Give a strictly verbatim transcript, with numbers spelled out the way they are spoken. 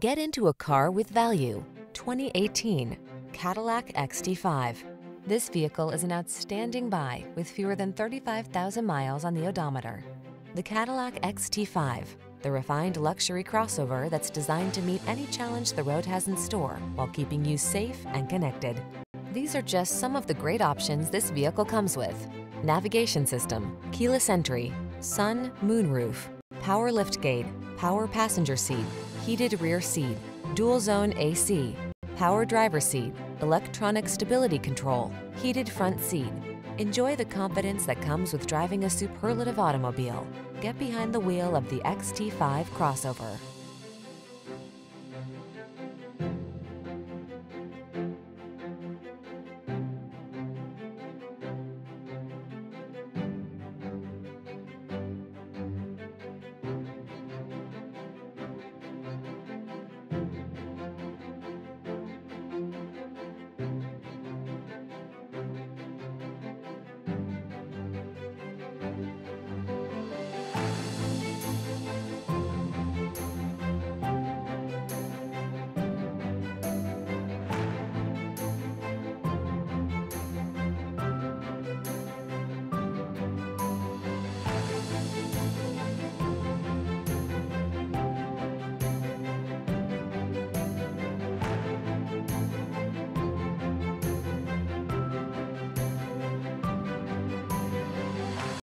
Get into a car with value. twenty eighteen Cadillac X T five. This vehicle is an outstanding buy with fewer than thirty-five thousand miles on the odometer. The Cadillac X T five, the refined luxury crossover that's designed to meet any challenge the road has in store while keeping you safe and connected. These are just some of the great options this vehicle comes with: navigation system, keyless entry, sun, moon roof, power liftgate, power passenger seat, heated rear seat, dual zone A C, power driver seat, electronic stability control, heated front seat. Enjoy the confidence that comes with driving a superlative automobile. Get behind the wheel of the X T five crossover.